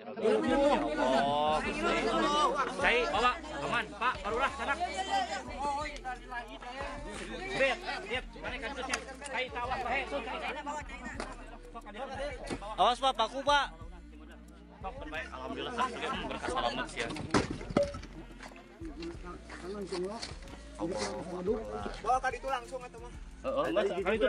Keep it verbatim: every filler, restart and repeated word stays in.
Oh, Cai, bawa, aman, Pak, barulah sana. Oh, ini dari lagi deh. Siap, siap, mana kancil siap. Cai, tawas lah, hei, tuh, Cai. Awas, Pak, paku, Pak. Pak, baik, alhamdulillah, saya berkat selamat ya. Bawa tadi itu langsung atau mah? Oh, mas, kali itu.